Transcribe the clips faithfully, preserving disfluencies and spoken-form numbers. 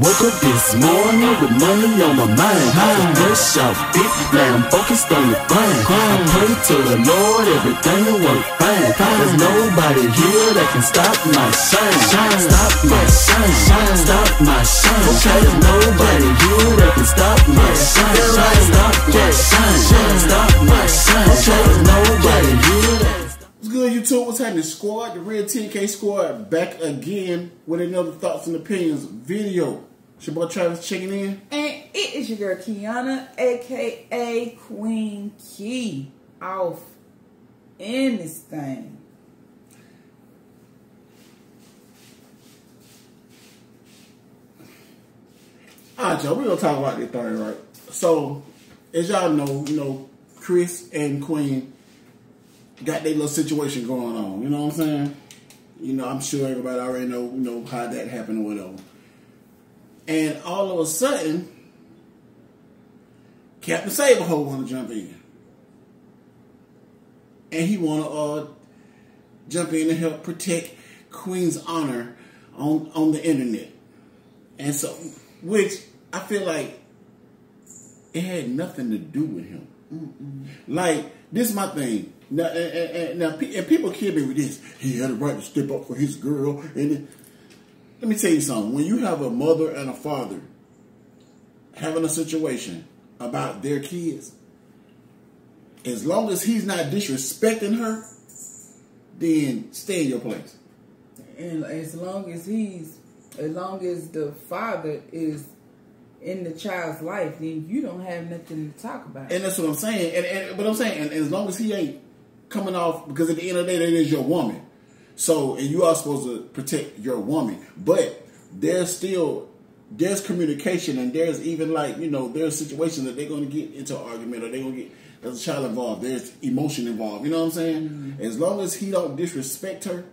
woke up this morning with money on my mind. I rush out big, now I'm focused on the grind. I pray to the Lord, everything will work fine. There's nobody here that can stop my shine. Stop my shine, stop my shine. There's nobody here that can stop my shine. Stop my shine, stop my shine. There's nobody here that. What's good, YouTube? What's happening, squad? The real T N K squad back again with another Thoughts and Opinions video. It's your boy Travis checking in. And it is your girl Kiana, aka Queen Key, off in this thing. Alright, y'all, we're gonna talk about this thing, right? So, as y'all know, you know, Chris and Queen got their little situation going on, you know what I'm saying? You know, I'm sure everybody already know, you know, how that happened or whatever. And all of a sudden, Captain Saberho wanna jump in. And he wanna uh jump in and help protect Queen's honor on on the internet. And so, which I feel like it had nothing to do with him. Mm-mm. Like, this is my thing. Now, and, and, and, and people kill me with this. He had a right to step up for his girl. And it, let me tell you something. When you have a mother and a father having a situation about their kids, as long as he's not disrespecting her, then stay in your place. And as long as he's, as long as the father is in the child's life, then you don't have nothing to talk about. And that's what I'm saying. And, and but I'm saying, and as long as he ain't coming off, because at the end of the day, that is your woman. So, and you are supposed to protect your woman. But there's still, there's communication, and there's even like, you know, there's situations that they're going to get into an argument, or they're going to get, there's a child involved, there's emotion involved. You know what I'm saying? Mm-hmm. As long as he don't disrespect her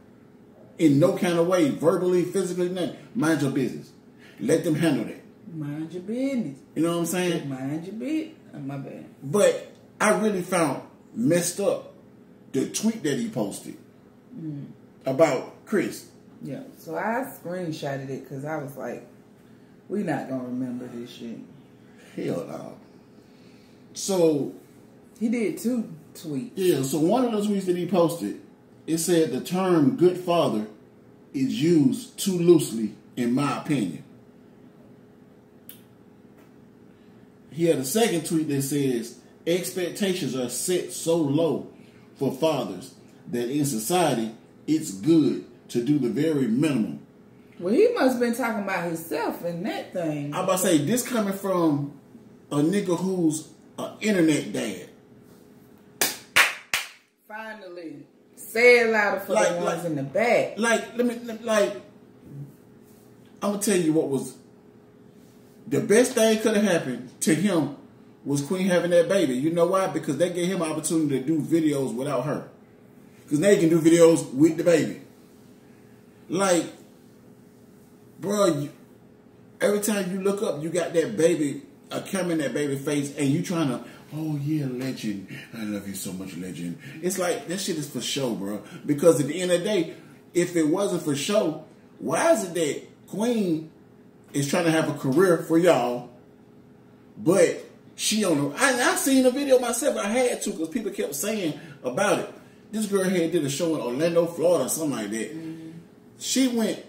in no kind of way, verbally, physically, nothing, mind your business. Let them handle that. Mind your business. You know what I'm saying? Mind your business. Oh, my bad. But I really found messed up the tweet that he posted mm. about Chris. Yeah. So I screenshotted it because I was like, we're not going to remember this shit. Hell no. So. He did two tweets. Yeah. So one of the tweets that he posted, it said the term good father is used too loosely, in my opinion. He had a second tweet that says, expectations are set so low for fathers that in society, it's good to do the very minimum. Well, he must have been talking about himself in that thing. I'm about to say, this coming from a nigga who's an internet dad. Finally. Say it louder for like, the ones like, in the back. Like, let me, like, I'm going to tell you what was... The best thing could have happened to him was Queen having that baby. You know why? Because they gave him an opportunity to do videos without her. Because now he can do videos with the baby. Like, bro, you, every time you look up, you got that baby, a camera in that baby face, and you trying to, oh yeah, legend. I love you so much, legend. It's like, that shit is for show, bro. Because at the end of the day, if it wasn't for show, why is it that Queen... is trying to have a career for y'all, but she on the. I, I seen a video myself. I had to because people kept saying about it. This girl here did a show in Orlando, Florida, or something like that. Mm-hmm. She went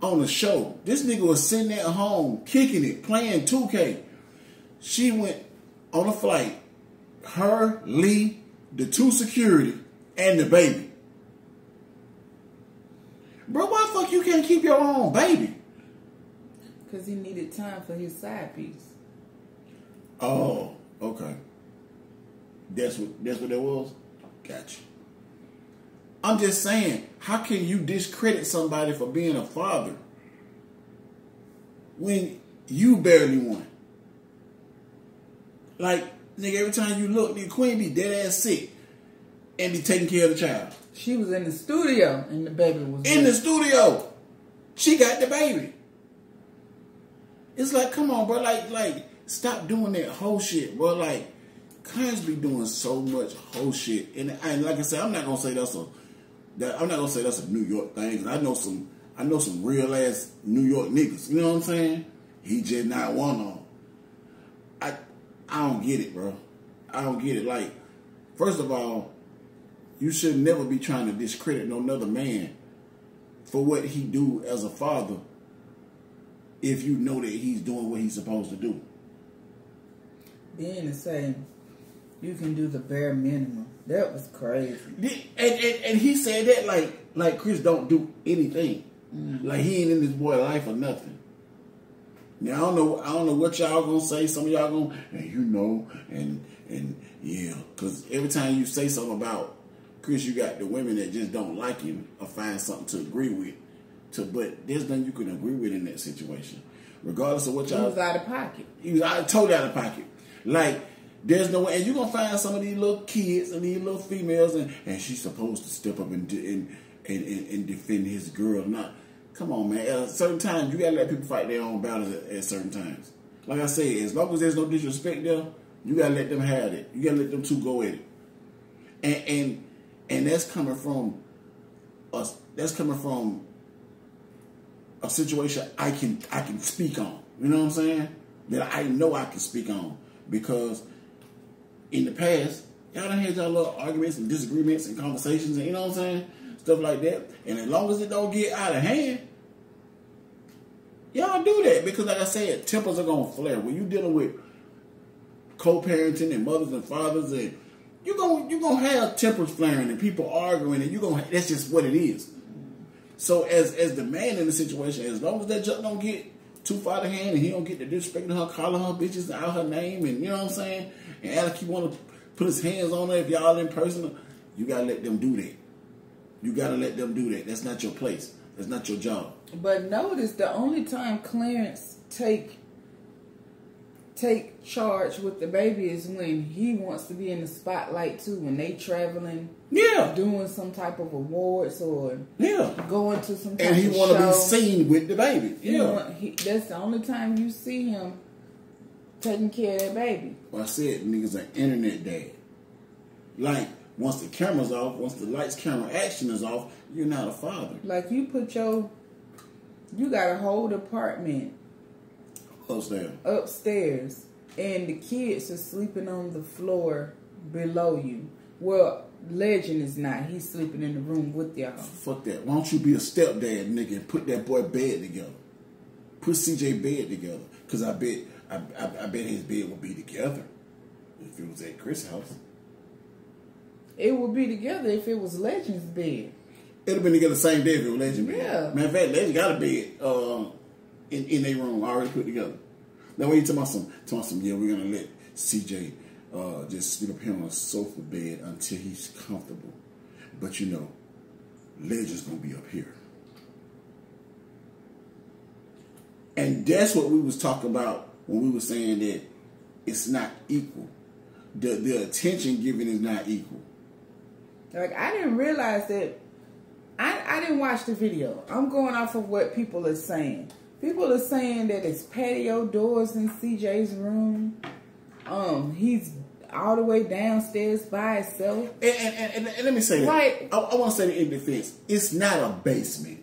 on a show. This nigga was sitting at home, kicking it, playing two K. She went on a flight. Her, Lee, the two security, and the baby. Bro, why the fuck you can't keep your own baby? Because he needed time for his side piece. Oh, okay. That's what that's what that was? Gotcha. I'm just saying, how can you discredit somebody for being a father when you barely one? Like, nigga, every time you look, the Queen be dead ass sick and be taking care of the child. She was in the studio and the baby was in the studio. She got the baby. It's like, come on, bro. Like, like, stop doing that whole shit, bro. Like, Cons be doing so much whole shit, and, and like I said, I'm not gonna say that's a, that I'm not gonna say that's a New York thing. I know some I know some real ass New York niggas. You know what I'm saying? He just not one of them. I I don't get it, bro. I don't get it. Like, first of all, you should never be trying to discredit no another man for what he do as a father if you know that he's doing what he's supposed to do. Then to say you can do the bare minimum. That was crazy. And, and, and he said that like like Chris don't do anything. Mm-hmm. Like he ain't in this boy's life or nothing. Now I don't know I don't know what y'all gonna say. Some of y'all gonna and you know and and yeah, cause every time you say something about Chris, you got the women that just don't like him or find something to agree with. To but there's nothing you can agree with in that situation. Regardless of what y'all, he was out of pocket. He was out, totally out of pocket. Like, there's no way, and you're going to find some of these little kids and these little females, and, and she's supposed to step up and, de and, and, and, and defend his girl. Not, come on, man. At certain times, you got to let people fight their own battles at, at certain times. Like I said, as long as there's no disrespect there, you got to let them have it. You got to let them two go at it. And, and, and that's coming from us. That's coming from a situation I can, I can speak on. You know what I'm saying? That I know I can speak on. Because in the past, y'all done had y'all little arguments and disagreements and conversations and you know what I'm saying? Stuff like that. And as long as it don't get out of hand, y'all do that. Because like I said, tempers are going to flare. When you dealing with co-parenting and mothers and fathers, and you're going you're gonna have tempers flaring and people arguing, and you're gonna, that's just what it is. So as, as the man in the situation, as long as that junk don't get too far to hand, and he don't get to disrespecting her, calling her bitches out her name, and you know what I'm saying? And Alec, he want to put his hands on her if y'all in person. You gotta let them do that. You gotta let them do that. That's not your place. That's not your job. But notice the only time Clarence take take charge with the baby is when he wants to be in the spotlight too. When they traveling, yeah, doing some type of awards or yeah, going to some type and he want to be seen with the baby. Yeah, you know, he, that's the only time you see him taking care of that baby. Well, I said niggas an internet dad. Like once the camera's off, once the lights, camera, action is off, you're not a father. Like you put your, you got a whole department upstairs. Upstairs, and the kids are sleeping on the floor below you. Well, Legend is not. He's sleeping in the room with y'all. Fuck that. Why don't you be a stepdad, nigga, and put that boy bed together? Put C J bed together, cause I bet, I, I, I bet his bed would be together if it was at Chris' house. It would be together if it was Legend's bed. It'd have been together the same day if it was Legend's bed. Yeah. Matter of fact, Legend got a bed. Uh, In, in their room, already put together. Now, when you talking about some, talking about some, yeah, we're gonna let C J uh, just sleep up here on a sofa bed until he's comfortable. But you know, Legend's gonna be up here, and that's what we was talking about when we were saying that it's not equal. The the attention given is not equal. Like I didn't realize that. I I didn't watch the video. I'm going off of what people are saying. People are saying that it's patio doors in C J's room. Um, he's all the way downstairs by himself. And, and, and, and let me say like, that. I, I want to say that in defense. It's not a basement.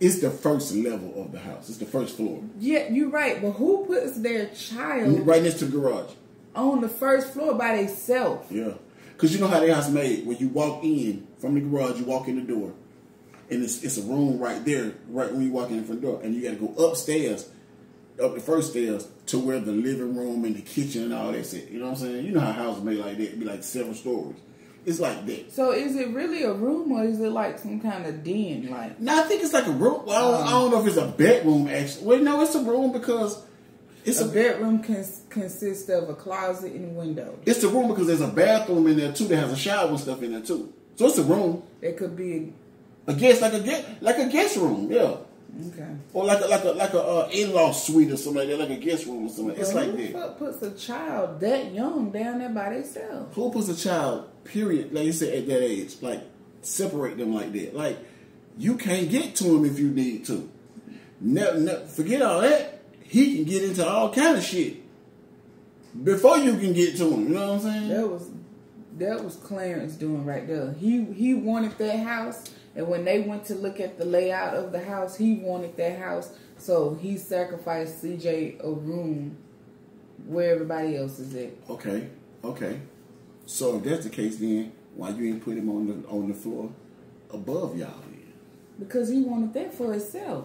It's the first level of the house. It's the first floor. Yeah, you're right. But who puts their child right next to the garage? On the first floor by themselves. Yeah. Because you know how their house made. When you walk in from the garage, you walk in the door. And it's, it's a room right there, right when you walk in the front door. And you got to go upstairs, up the first stairs, to where the living room and the kitchen and all that's at. You know what I'm saying? You know how houses made like that. It'd be like seven stories. It's like that. So is it really a room or is it like some kind of den? Like? No, I think it's like a room. I don't, um, I don't know if it's a bedroom, actually. Well, no, it's a room because it's a, a bedroom cons consists of a closet and window. It's a room because there's a bathroom in there, too, that has a shower and stuff in there, too. So it's a room. It could be a... A guest, like a guest, like a guest room, yeah. Okay. Or like a like a like a uh, in-law suite or something like that, like a guest room or something. But it's like that. Who puts a child that young down there by themselves? Who puts a child? Period. Like you said, at that age, like separate them like that. Like you can't get to him if you need to. Never, never, forget all that. He can get into all kind of shit before you can get to him. You know what I'm saying? That was that was Clarence doing right there. He he wanted that house. And when they went to look at the layout of the house, he wanted that house. So he sacrificed C J a room where everybody else is at. Okay, okay. So if that's the case, then why you ain't put him on the on the floor above y'all then? Because he wanted that for himself.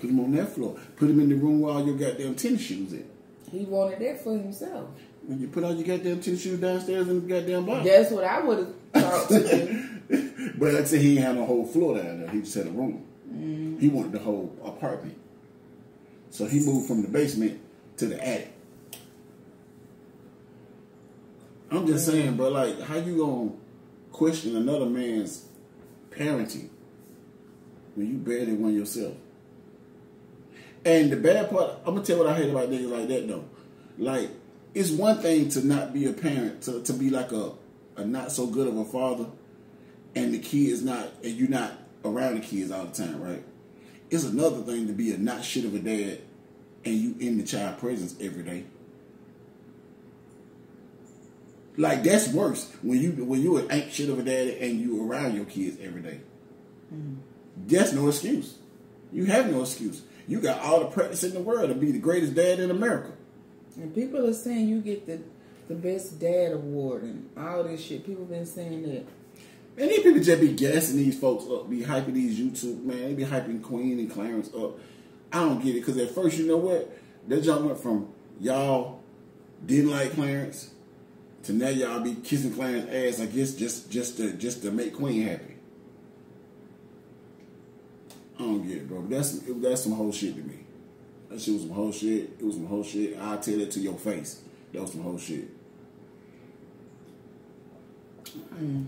Put him on that floor. Put him in the room where all your goddamn tennis shoes at. He wanted that for himself. When you put all your goddamn tennis shoes downstairs in the goddamn box. That's what I would have thought to do. But I said he ain't had no whole floor down there. He just had a room. Mm. He wanted the whole apartment. So he moved from the basement to the attic. I'm just mm. saying, bro, like, how you gonna question another man's parenting when you barely one yourself? And the bad part, I'm gonna tell you what I hate about niggas like that though. Like, it's one thing to not be a parent, to, to be like a, a not so good of a father, and the kids not, and you're not around the kids all the time, right? It's another thing to be a not shit of a dad, and you in the child presence every day. Like, that's worse when you when you an ain't shit of a dad and you around your kids every day. Mm. That's no excuse. You have no excuse. You got all the practice in the world to be the greatest dad in America. And people are saying you get the the best dad award and all this shit. People been saying that. Man, these people just be gassing these folks up, be hyping these YouTube, man. They be hyping Queen and Clarence up. I don't get it, because at first, you know what? That jump went from y'all didn't like Clarence to now y'all be kissing Clarence's ass, I guess, just, just, to, just to make Queen happy. I don't get it, bro. That's that's some whole shit to me. That shit was some whole shit. It was some whole shit. I'll tell that to your face. That was some whole shit. Mm.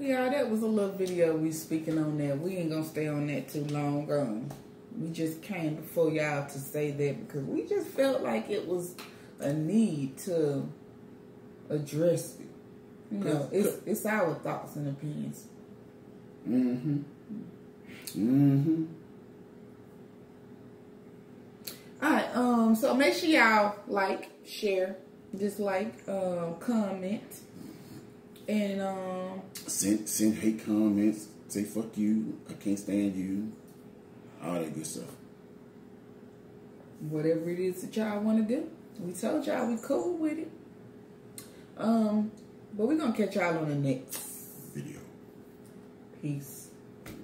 Yeah, that was a little video we speaking on that. We ain't gonna stay on that too long. Um, we just came before y'all to say that because we just felt like it was a need to address it. You know, it's it's our thoughts and opinions. Mm-hmm. Mm-hmm. Alright, um, so make sure y'all like, share, dislike, uh, comment, and um send send hate comments, say fuck you, I can't stand you, all that good stuff. Whatever it is that y'all wanna do. We told y'all we cool with it. Um, but we're gonna catch y'all on the next video. Peace.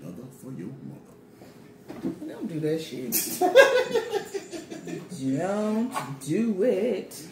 Mother for your mother. Don't do that shit. Don't do it.